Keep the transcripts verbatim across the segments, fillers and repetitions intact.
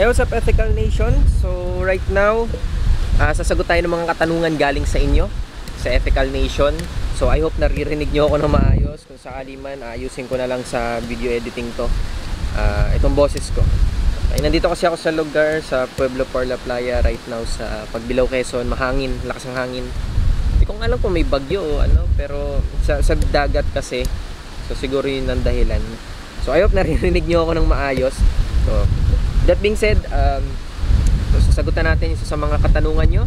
Hey, what's up, Ethical Nation? So right now, uh, sasagot tayo ng mga katanungan galing sa inyo sa Ethical Nation. So I hope naririnig nyo ako ng maayos. Kung sakali man, ayusin ko na lang sa video editing to. Uh, itong boses ko. Ay, nandito kasi ako sa lugar, sa Pueblo Por la Playa right now sa Pagbilao, Quezon. Mahangin, lakas ng hangin. Hindi ko alam kung may bagyo o ano, pero sa, sa dagat kasi. So siguro yun ang dahilan. So I hope naririnig nyo ako ng maayos. So that being said, um, sasagutan natin isa sa mga katanungan nyo.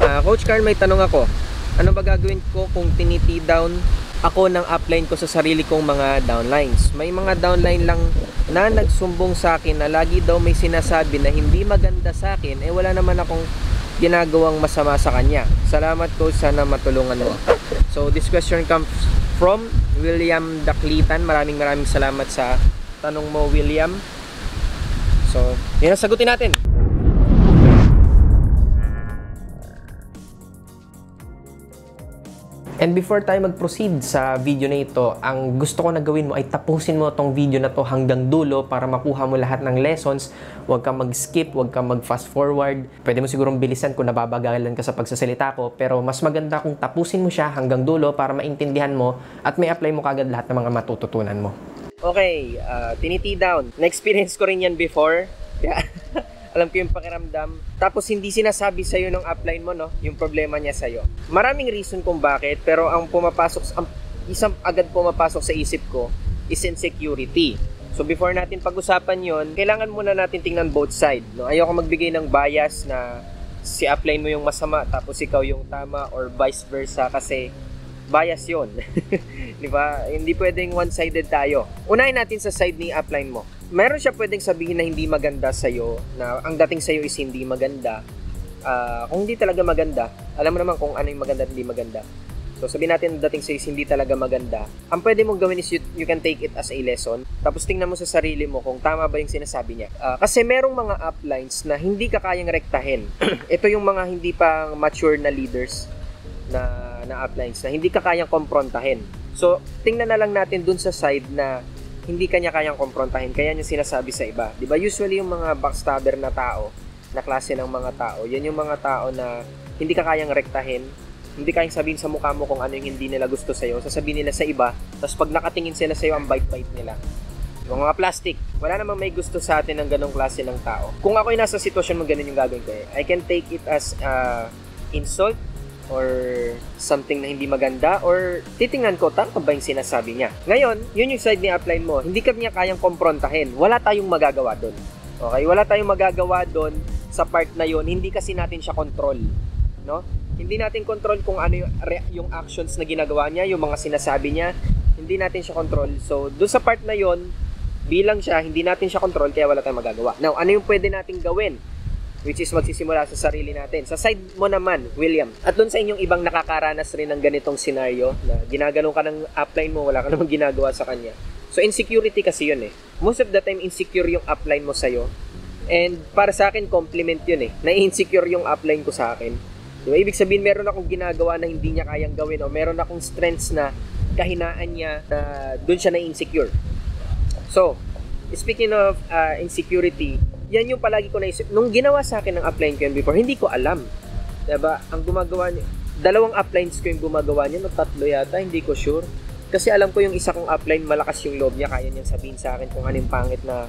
Uh, Coach Carl, may tanong ako. Ano ba gagawin ko kung tiniti-down ako ng upline ko sa sarili kong mga downlines? May mga downline lang na nagsumbong sa akin na lagi daw may sinasabi na hindi maganda sa akin. Eh wala naman akong ginagawang masama sa kanya. Salamat ko, sana matulungan mo. So this question comes from William Daclitan. Maraming maraming salamat sa tanong mo, William. So, yun ang sagutin natin. And before tayo mag-proceed sa video na ito, ang gusto ko na gawin mo ay tapusin mo itong video na to hanggang dulo para makuha mo lahat ng lessons. Huwag kang mag-skip, huwag kang mag-fast forward. Pwede mo sigurong bilisan kung nababagalan ka sa pagsasalita ko, pero mas maganda kung tapusin mo siya hanggang dulo para maintindihan mo at may apply mo kagad lahat ng mga matututunan mo. Okay, uh, tiniti-down. Na-experience ko rin yan before. Yeah. Alam ko yung pakiramdam. Tapos hindi sinasabi sa'yo ng upline mo, no? Yung problema niya sa'yo. Maraming reason kung bakit, pero ang pumapasok, ang isang agad pumapasok sa isip ko is insecurity. So before natin pag-usapan yon, kailangan muna natin tingnan both side, no? Ayoko magbigay ng bias na si upline mo yung masama, tapos ikaw yung tama, or vice versa, kasi bias yun. Di ba? Hindi pwedeng one-sided tayo. Unahin natin sa side ni upline mo. Meron siya pwedeng sabihin na hindi maganda sa'yo, na ang dating sa'yo is hindi maganda. Uh, kung hindi talaga maganda, alam mo naman kung ano yung maganda at hindi maganda. So sabihin natin ang dating sa'yo is hindi talaga maganda. Ang pwede mong gawin is you, you can take it as a lesson. Tapos tingnan mo sa sarili mo kung tama ba yung sinasabi niya. Uh, kasi merong mga uplines na hindi ka kayang rektahin. Ito yung mga hindi pa mature na leaders na na uplines na hindi ka kayang komprontahin. So, tingnan na lang natin dun sa side na hindi kanya kayang komprontahin, kaya niya sinasabi sa iba. Diba? Usually, yung mga backstabber na tao, na klase ng mga tao, yan yung mga tao na hindi ka kayang rektahin, hindi kayang sabihin sa mukha mo kung ano yung hindi nila gusto sa'yo, sasabihin nila sa iba, tapos pag nakatingin sila sa'yo, ang bite-bite nila. Yung mga plastic, wala namang may gusto sa atin ng ganong klase ng tao. Kung ako'y nasa sitwasyon mo, ganun yung gagawin ko eh. I can take it as uh, insult, or something na hindi maganda, or titingnan ko, tama ba yung sinasabi niya? Ngayon, yun yung side ni upline mo. Hindi ka niya kayang komprontahin. Wala tayong magagawa doon. Okay? Wala tayong magagawa doon sa part na yun. Hindi kasi natin siya control. No? Hindi natin control kung ano yung, yung actions na ginagawa niya, yung mga sinasabi niya. Hindi natin siya control. So, doon sa part na yun, bilang siya, hindi natin siya control, kaya wala tayong magagawa. Now, ano yung pwede nating gawin? Which is magsisimula sa sarili natin. Sa side mo naman, William, at doon sa inyong ibang nakakaranas rin ng ganitong senaryo na ginagano ka ng upline mo, wala ka namang ginagawa sa kanya. So insecurity kasi yun eh. Most of the time, insecure yung upline mo sa'yo. And para sa akin, compliment yun eh. Na-insecure yung upline ko sa akin. Diba? Ibig sabihin, meron akong ginagawa na hindi niya kayang gawin, o meron akong strengths na kahinaan niya na doon siya na-insecure. So, speaking of uh, insecurity, yan yung palagi ko naisip. Nung ginawa sa akin ng upline ko yun before, hindi ko alam. Diba? Ang gumagawa niya, dalawang uplines ko yung gumagawa niya, no, tatlo yata, hindi ko sure. Kasi alam ko yung isa kong upline, malakas yung loob niya, kaya niyang sabihin sa akin kung anong pangit na,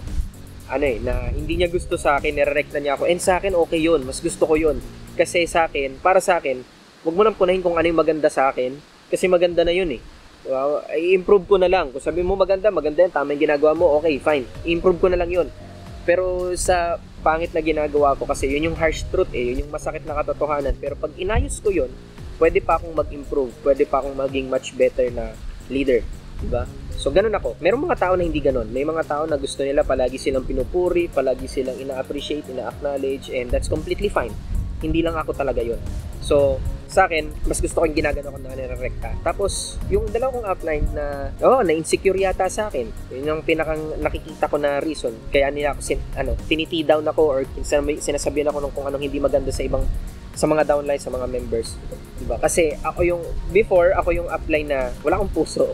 ano eh, na hindi niya gusto sa akin, nire-rect na niya ako. And sa akin, okay yun, mas gusto ko yun. Kasi sa akin, para sa akin, huwag mo nang punahin kung ano yung maganda sa akin, kasi maganda na yun eh. Diba? I-improve ko na lang. Kung sabihin mo maganda, maganda yan, tama yung ginagawa mo, okay, fine. I-improve ko na lang yun. Pero sa pangit na ginagawa ko, kasi yun yung harsh truth eh, yun yung masakit na katotohanan. Pero pag inayos ko yun, pwede pa akong mag-improve, pwede pa akong maging much better na leader, diba? So ganun ako. Merong mga tao na hindi ganun. May mga tao na gusto nila palagi silang pinupuri, palagi silang ina-appreciate, ina-acknowledge, and that's completely fine. Hindi lang ako talaga yun. So sa akin, mas gusto ko yung ginagano ko na nire-recta. Tapos yung dalawang upline na, oh, na-insecure yata sa akin, yun yung pinakang nakikita ko na reason. Kaya nila ako, sin, ano, tiniti-down ako, or sinasabihan ako ng kung anong hindi maganda sa ibang, sa mga downline, sa mga members. Diba? Kasi ako yung, before, ako yung upline na wala akong puso.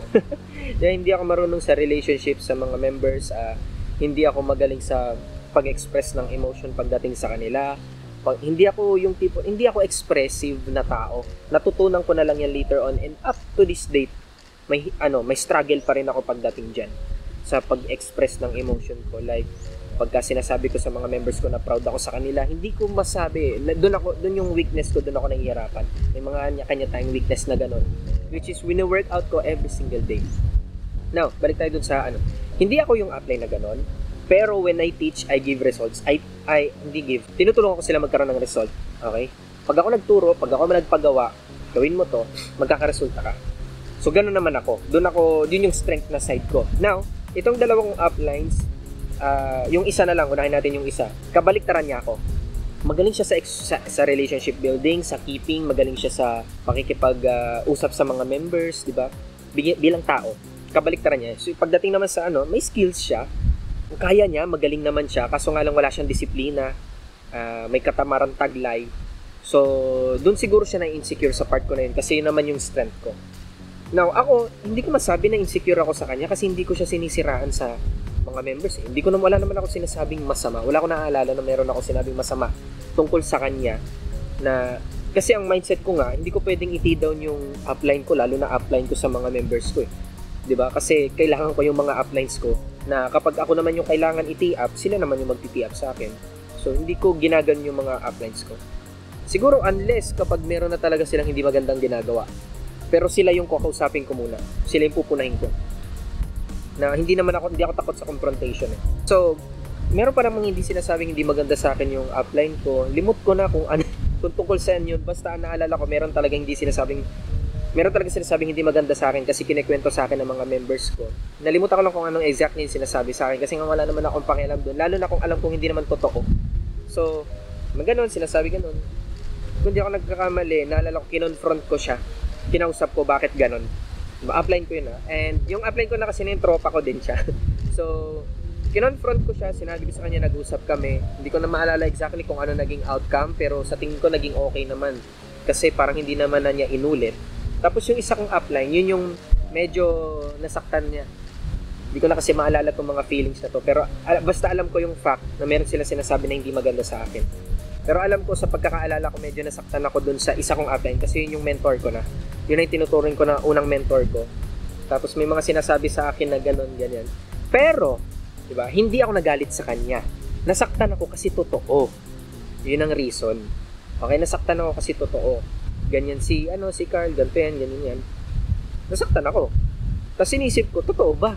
Hindi ako marunong sa relationship sa mga members, uh, hindi ako magaling sa pag-express ng emotion pagdating sa kanila. Pag, hindi ako yung tipo, hindi ako expressive na tao. Natutunan ko na lang yan later on, and up to this date, may ano, may struggle pa rin ako pagdating diyan sa pag-express ng emotion ko. Like pagka sinasabi ko sa mga members ko na proud ako sa kanila, hindi ko masabi. Doon ako, doon yung weakness ko, doon ako nahihirapan. May mga kanya tayong weakness na ganun, which is wino-workout ko every single day. Now, balik tayo dun sa ano. Hindi ako yung apply na ganun, pero when I teach, I give results. I, I, hindi give. Tinutulungan ko sila magkaroon ng result. Okay? Pag ako nagturo, pag ako nagpagawa, gawin mo to, magkakaresulta ka. So, ganun naman ako. Doon ako, yun yung strength na side ko. Now, itong dalawang uplines, Uh, yung isa na lang, unahin natin yung isa. Kabaliktaran niya ako. Magaling siya sa, ex- sa, sa relationship building, sa keeping, magaling siya sa pakikipag-usap uh, sa mga members, di ba? Big- bilang tao. Kabaliktaran niya. So, pagdating naman sa ano, may skills siya. Kaya niya, magaling naman siya. Kaso nga lang wala siyang disiplina. Uh, may katamaran taglay. So, dun siguro siya na-insecure sa part ko na yun. Kasi yun naman yung strength ko. Now, ako, hindi ko masabi na insecure ako sa kanya kasi hindi ko siya sinisiraan sa mga members eh. Hindi ko naman, wala naman ako sinasabing masama. Wala ko naaalala na meron ako sinabing masama tungkol sa kanya na, kasi ang mindset ko nga, hindi ko pwedeng iti-down yung upline ko, lalo na upline ko sa mga members ko eh. Diba? Kasi kailangan ko yung mga uplines ko na kapag ako naman yung kailangan iti-up, sila naman yung magti-up sa akin. So, hindi ko ginagan yung mga uplines ko. Siguro unless kapag meron na talaga silang hindi magandang ginagawa. Pero sila yung kakausapin ko muna. Sila yung pupunahin ko. Na hindi naman ako, hindi ako takot sa confrontation eh. So, meron pa namang hindi sinasabing hindi maganda sa akin yung upline ko. Limot ko na kung ano, kung tungkol saan yun. Basta naalala ko, meron talaga hindi sinasabing, meron talaga sinasabing hindi maganda sa akin kasi kinekwento sa akin ng mga members ko. Nalimutan ko lang kung anong exactly yung sinasabi sa akin kasi nga wala naman akong pakialam doon. Lalo na kung alam kong hindi naman totoo. So, magano'n, sinasabi ganun. Kung di ako nagkakamali, naalala ko, kinonfront ko siya. Kinausap ko bakit ganun. Upline ko yun ha. And yung upline ko na kasi na yung tropa ko din siya. So, kinonfront ko siya. Sinabi ko sa kanya, nag-usap kami. Hindi ko na maalala exactly kung ano naging outcome. Pero sa tingin ko, naging okay naman. Kasi parang hindi naman na niya inulit. Tapos yung isa kong upline, yun yung medyo nasaktan niya. Hindi ko na kasi maalala kung mga feelings na to. Pero basta alam ko yung fact na meron sila sinasabi na hindi maganda sa akin. Pero alam ko, sa pagkakaalala ko, medyo nasaktan ako dun sa isa kong upline. Kasi yun yung mentor ko na. Yun ay tinuturing ko na unang mentor ko. Tapos may mga sinasabi sa akin na gano'n, ganyan. Pero, diba, hindi ako nagalit sa kanya. Nasaktan ako kasi totoo. Yun ang reason. Okay, nasaktan ako kasi totoo. Ganyan si, ano, si Carl, ganito yan, ganyan yan. Nasaktan ako. Tapos inisip ko, totoo ba?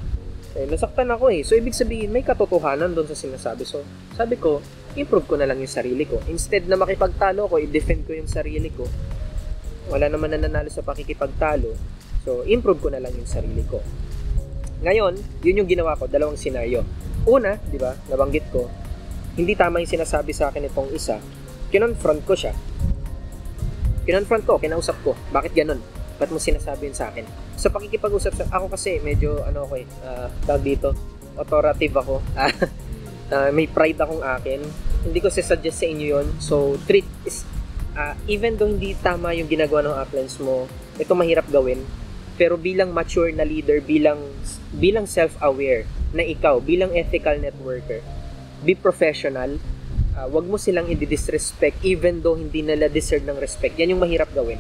Eh, nasaktan ako eh. So, ibig sabihin, may katotohanan doon sa sinasabi. So, sabi ko, improve ko na lang yung sarili ko. Instead na makipagtalo ko, i-defend ko yung sarili ko. Wala naman na nanalo sa pakikipagtalo. So, improve ko na lang yung sarili ko. Ngayon, yun yung ginawa ko. Dalawang senaryo. Una, di ba, nabanggit ko, hindi tama yung sinasabi sa akin itong isa. Kinonfront ko siya. Kinonfront ko, kinausap ko. Bakit ganun? Ba't mo sinasabi yun sa akin? Sa pakikipag-usap sa... Ako kasi, medyo, ano ko eh, uh, tawag dito, authoritative ako. Uh, may pride akong akin. Hindi ko sasuggest sa inyo yun. So, treat is... Uh, even though hindi tama yung ginagawa ng uplines mo, ito mahirap gawin. Pero bilang mature na leader, bilang bilang self-aware na ikaw, bilang ethical networker, be professional. Uh, wag mo silang i-disrespect even though hindi nila deserve ng respect. Yan yung mahirap gawin.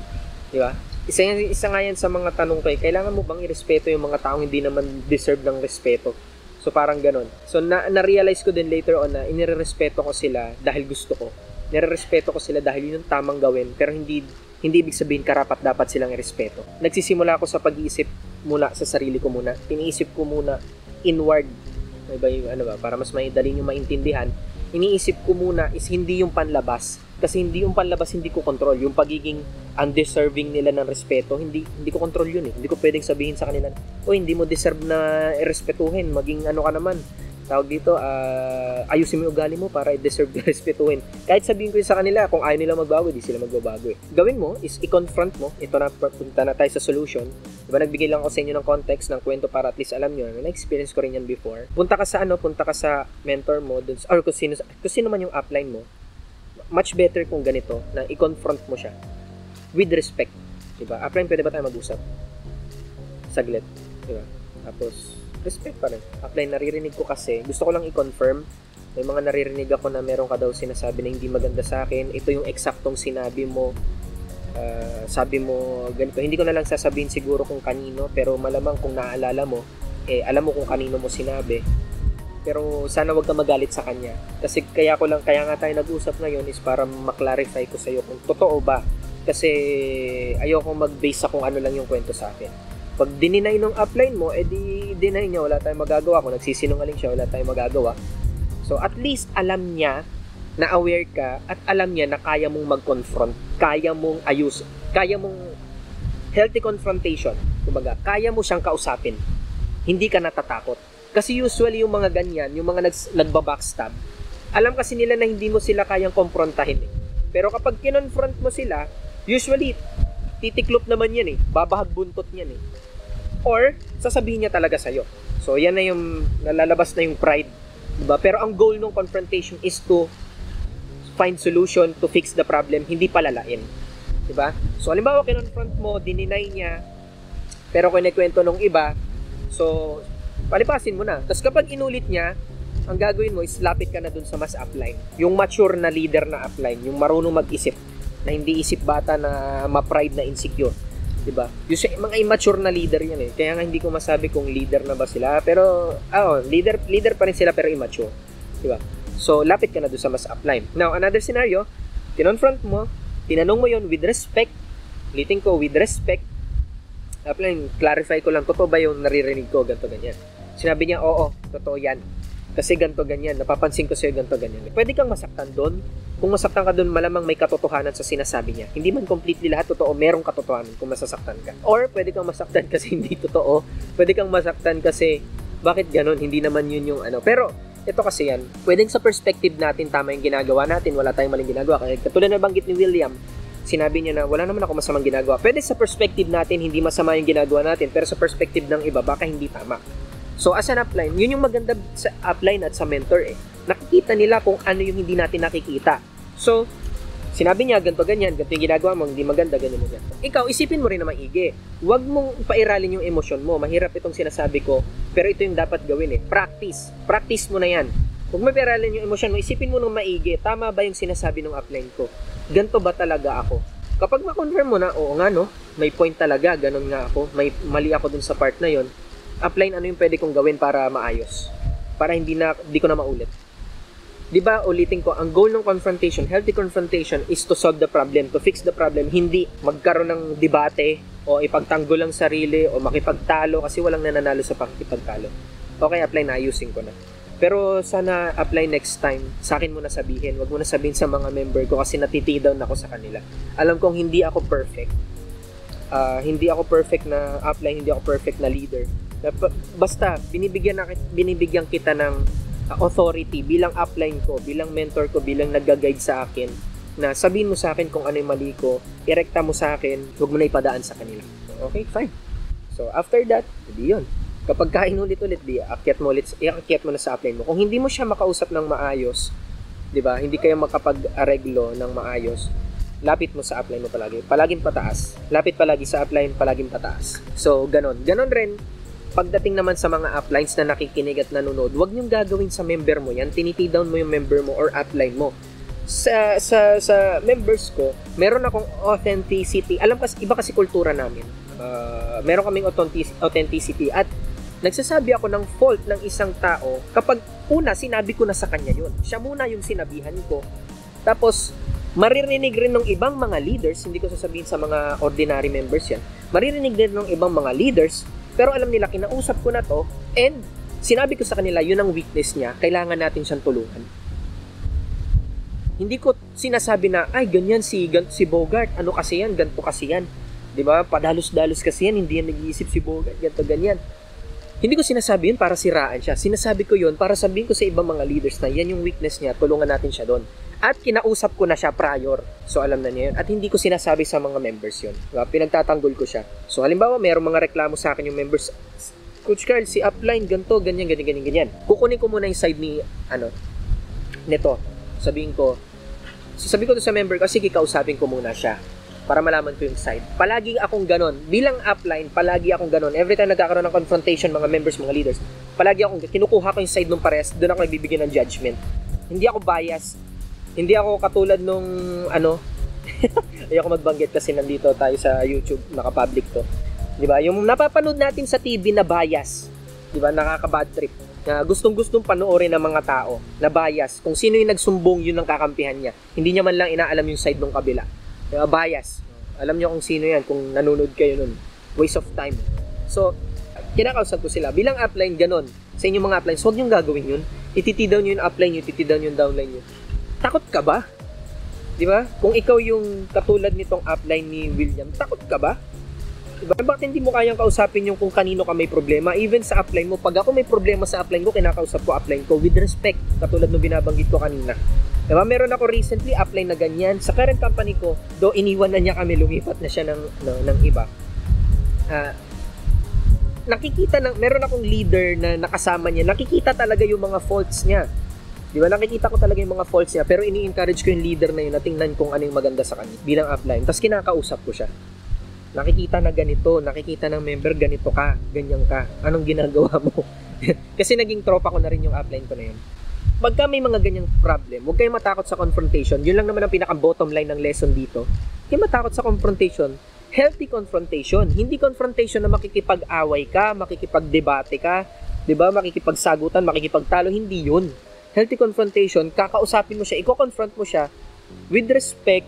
Di ba? Isa, isa nga yan sa mga tanong ko. Kailangan mo bang irespeto yung mga taong hindi naman deserve ng respeto? So parang ganun. So na, na-realize ko din later on na inirerespeto ko sila dahil gusto ko. Nire-respeto ko sila dahil yun ang tamang gawin, pero hindi hindi ibig sabihin karapat dapat silang irespeto. Nagsisimula ako sa pag-iisip mula sa sarili ko muna. Iniisip ko muna inward. May ba yung, ano ba, para mas madaling yung maintindihan. Iniisip ko muna is hindi yung panlabas, kasi hindi yung panlabas hindi ko control. Yung pagiging undeserving nila ng respeto, hindi hindi ko control yun eh. Hindi ko pwedeng sabihin sa kanila, "Oy, hindi mo deserve na irespetuhin, maging ano ka naman." Tawag dito, uh, ayusin mo yung ugali mo para i-deserve na respetuhin. Kahit sabihin ko sa kanila, kung ayaw nila magbago, di sila magbabago eh. Gawin mo is i-confront mo. Ito na, punta na tayo sa solution. Diba, nagbigay lang ako sa inyo ng context, ng kwento para at least alam nyo. Na-experience ko rin yan before. Punta ka sa ano, punta ka sa mentor mo, dun, or kung sino, kung sino man yung upline mo, much better kung ganito, na i-confront mo siya. With respect. Diba? Upline, pwede ba tayo mag-usap? Saglit. Diba? Tapos, respect pa rin. Upline, naririnig ko kasi. Gusto ko lang i-confirm may mga naririnig ako na meron ka daw sinasabi na hindi maganda sa akin, ito yung eksaktong sinabi mo, uh, sabi mo ganito. Hindi ko na lang sasabihin siguro kung kanino, pero malamang kung naaalala mo, eh alam mo kung kanino mo sinabi. Pero sana wag ka magalit sa kanya, kasi kaya ko lang, kaya nga tayo nag-usap ngayon is para maklarify ko sa'yo kung totoo ba, kasi ayoko mag-base sa kung ano lang yung kwento sa akin. Pag dininay ng upline mo, edi deny niya, wala tayong magagawa. Kung nagsisinungaling siya, wala tayong magagawa. So at least alam niya na aware ka, at alam niya na kaya mong mag-confront, kaya mong ayus, kaya mong healthy confrontation. Kumbaga, kaya mo siyang kausapin. Hindi ka natatakot. Kasi usually yung mga ganyan, yung mga nags, nagbabackstab, alam kasi nila na hindi mo sila kayang komprontahin. Eh. Pero kapag kinonfront mo sila, usually titiklop naman yan eh. Babahag buntot yan eh. Or sasabihin niya talaga sa'yo. So yan na yung nalalabas na yung pride. Diba? Pero ang goal ng confrontation is to find solution, to fix the problem, hindi palalain. Diba? So halimbawa, kinonfront mo, dininay niya, pero kinikwento nung iba, so palipasin mo na. Tapos kapag inulit niya, ang gagawin mo is lapit ka na dun sa mas upline. Yung mature na leader na upline, yung marunong mag-isip, na hindi isip bata na ma-pride na insecure. Diba? Yung mga immature na leader yan eh. Kaya nga hindi ko masabi kung leader na ba sila, pero oh, leader leader pa rin sila pero immature. Diba? So lapit ka na doon sa mas upline. Now, another scenario, kinonfront mo, tinanong mo yon with respect. Ulitin ko, with respect. Upline, clarify ko lang, totoo ba yung naririnig ko, ganto ganyan? Sinabi niya, oo, totoo yan. Kasi ganto ganyan, napapansin ko sa'yo ganto ganyan. Pwede kang masaktan doon. Kung masaktan ka doon, malamang may katotohanan sa sinasabi niya. Hindi man completely lahat totoo, merong katotohanan kung masasaktan ka. Or pwede kang masaktan kasi hindi totoo. Pwede kang masaktan kasi bakit ganun, hindi naman yun yung ano. Pero ito kasi yan, pwedeng sa perspective natin tama yung ginagawa natin, wala tayong maling ginagawa. Kaya katulad na banggit ni William, sinabi niya na wala naman ako masamang ginagawa. Pwede sa perspective natin, hindi masama yung ginagawa natin, pero sa perspective ng iba, baka hindi tama. So as an upline, yun yung maganda sa upline at sa mentor eh. Nakikita nila kung ano yung hindi natin nakikita. So, sinabi niya, ganto ganyan, ganito yung ginagawa mo, hindi maganda, ganyan mo ganito. Ikaw, isipin mo rin na maigi. Huwag mong pairalin yung emosyon mo. Mahirap itong sinasabi ko, pero ito yung dapat gawin eh. Practice. Practice mo na yan. Huwag mo pairalin yung emosyon mo. Isipin mo nang maigi. Tama ba yung sinasabi ng upline ko? Ganto ba talaga ako? Kapag ma-confirm mo na, oo nga no, may point talaga, ganun nga ako, may mali ako dun sa part na yon. Upline, ano yung pwede kong gawin para maayos? Para hindi na, hindi ko na maulit. Diba, ulitin ko, ang goal ng confrontation, healthy confrontation, is to solve the problem, to fix the problem, hindi magkaroon ng debate o ipagtanggol ang sarili o makipagtalo kasi walang nananalo sa pakikipagtalo. Okay, upline, ayusin ko na. Pero sana upline next time, sa akin mo na sabihin, wag mo na sabihin sa mga member ko kasi natitidown ako sa kanila. Alam kong hindi ako perfect. Uh, hindi ako perfect na upline, hindi ako perfect na leader. Basta, binibigyan, na, binibigyan kita ng uh, authority bilang upline ko, bilang mentor ko, bilang nag-guide sa akin, na sabihin mo sa akin kung ano yung mali ko, irekta mo sa akin, huwag mo na ipadaan sa kanila. Okay, fine. So, after that, hindi yun. Kapag kain ulit-ulit, di, akyat mo ulit, iakyat mo na sa upline mo. Kung hindi mo siya makausap ng maayos, di ba, hindi kayo makapag-areglo ng maayos, lapit mo sa upline mo palagi. Palaging pataas. Lapit palagi sa upline, palaging pataas. So, ganon. Ganon rin, pagdating naman sa mga uplines na nakikinig at nanonood, huwag niyong gagawin sa member mo yan. Tinitidown mo yung member mo or upline mo. Sa, sa, sa members ko, meron akong authenticity. Alam kasi, iba kasi kultura namin. Uh, meron kaming authenticity. At nagsasabi ako ng fault ng isang tao kapag una, sinabi ko na sa kanya yun. Siya muna yung sinabihan ko. Tapos, maririnig rin ng ibang mga leaders, hindi ko sasabihin sa mga ordinary members yan, maririnig rin ng ibang mga leaders, pero alam nila, kinausap ko na to and sinabi ko sa kanila, yun ang weakness niya, kailangan natin siyang tulungan. Hindi ko sinasabi na, ay, ganyan si, ganto si Bogart, ano kasi yan, ganto kasi yan. Diba? Padalos-dalos kasi yan, hindi yan nag-iisip si Bogart, ganto ganyan. Hindi ko sinasabi yun para siraan siya. Sinasabi ko yun para sabihin ko sa ibang mga leaders na yan yung weakness niya, tulungan natin siya doon. At kinausap ko na siya prior. So, alam na niya yun. At hindi ko sinasabi sa mga members yun. Pinagtatanggol ko siya. So, halimbawa, mayroong mga reklamo sa akin yung members. Coach Carl, si upline, ganito, ganyan, ganyan, ganyan, ganyan. Kukunin ko muna yung side ni, ano, nito. Sabihin ko, sasabihin ko to sa member ko, sige, kausapin ko muna siya para malaman ko yung side. Palagi akong ganon. Bilang upline, palagi akong ganon. Every time nagkakaroon ng confrontation, mga members, mga leaders, palagi akong, kinukuha ko yung side ng parehas, doon ako nagbibigyan ng judgment. hindi ako bias. Hindi ako katulad nung ano, ayoko magbanggit kasi nandito tayo sa YouTube, naka-public to. 'Di ba? Yung napapanood natin sa T V na bias, 'di ba? Nakaka-bad trip. Na gustong-gustong panoorin ng mga tao na bias. Kung sino yung nagsumbong, yun ang kakampihan niya. Hindi niya man lang inaalam yung side ng kabila. Diba? Bias. Alam niyo kung sino yan, kung nanonood kayo nun. Waste of time. So, kinakausap ko sila. Bilang upline, ganun. Sa inyong mga upline, so huwag niyong gagawin yun. Ititidown nyo yung upline nyo, ititidown nyo yung downline nyo. Takot ka ba? Diba? Kung ikaw yung katulad nitong upline ni William, takot ka ba? Diba? Bakit hindi mo kayang kausapin yung kung kanino ka may problema? Even sa upline mo, pag ako may problema sa upline ko, kinakausap ko upline ko with respect, katulad nung binabanggit ko kanina. Diba? Meron ako recently upline na ganyan. Sa current company ko, do iniwan na niya kami, lumipat na siya ng, ng, ng iba. Uh, nakikita, ng, meron akong leader na nakasama niya, nakikita talaga yung mga faults niya. Diba? Nakikita ko talaga yung mga faults niya, pero ini-encourage ko yung leader na yun na tingnan kung ano yung maganda sa kanya bilang upline. Tapos kinakausap ko siya. Nakikita na ganito, nakikita ng member, ganito ka, ganyan ka, anong ginagawa mo? Kasi naging tropa ko na rin yung upline ko na yun. Pagka may mga ganyang problem, huwag kayong matakot sa confrontation. Yun lang naman ang pinaka-bottom line ng lesson dito. Huwag kayong matakot sa confrontation. Healthy confrontation. Hindi confrontation na makikipag-away ka, makikipag-debate ka, di ba? Makikipagsagutan, makikipagtalo, hindi yun. Healthy confrontation, kakausapin mo siya, i-confront mo siya with respect,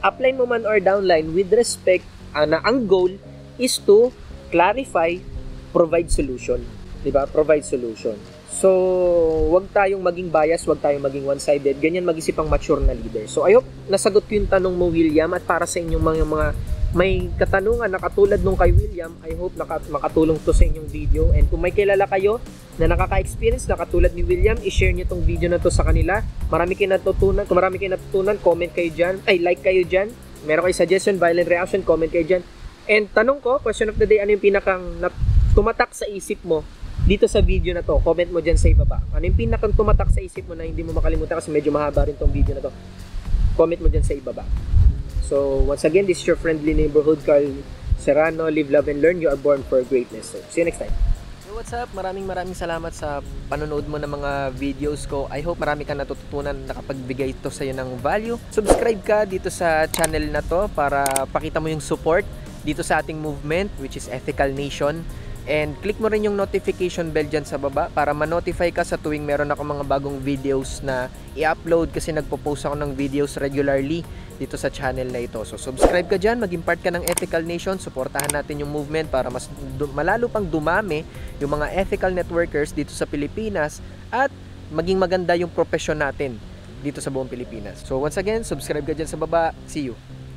upline mo man or downline, with respect, na ang goal is to clarify, provide solution. Diba? Provide solution. So, wag tayong maging bias, wag tayong maging one-sided. Ganyan mag-isip ang mature na leader. So, I hope nasagot ko yung tanong mo, William. At para sa inyong mga, mga may katanungan na katulad nung kay William, I hope naka, makatulong to sa inyong video. And kung may kilala kayo na nakaka-experience na katulad ni William, i-share nyo tong video na to sa kanila. Marami kayo natutunan. Kung marami kayo natutunan, comment kayo dyan. Ay, like kayo dyan. Meron kayo suggestion, violent reaction, comment kayo dyan. And tanong ko, question of the day, ano yung pinakang tumatak sa isip mo dito sa video na to? Comment mo dyan sa ibaba. Ano yung pinakang tumatak sa isip mo na hindi mo makalimutan kasi medyo mahaba rin tong video na to? Comment mo dyan sa ibaba. So, once again, this is your friendly neighborhood, Carl Serrano. Live, love, and learn. You are born for greatness. So, see you next time. Yo, what's up? Maraming maraming salamat sa panonood mo ng mga videos ko. I hope marami kang natututunan, nakapagbigay ito sa'yo ng value. Subscribe ka dito sa channel na to para pakita mo yung support dito sa ating movement, which is Ethical Nation. And click mo rin yung notification bell dyan sa baba para ma-notify ka sa tuwing meron ako mga bagong videos na i-upload kasi nagpo-post ako ng videos regularly dito sa channel na ito. So, subscribe ka dyan, maging part ka ng Ethical Nation, suportahan natin yung movement para mas malalo pang dumami yung mga ethical networkers dito sa Pilipinas at maging maganda yung profession natin dito sa buong Pilipinas. So, once again, subscribe ka dyan sa baba. See you!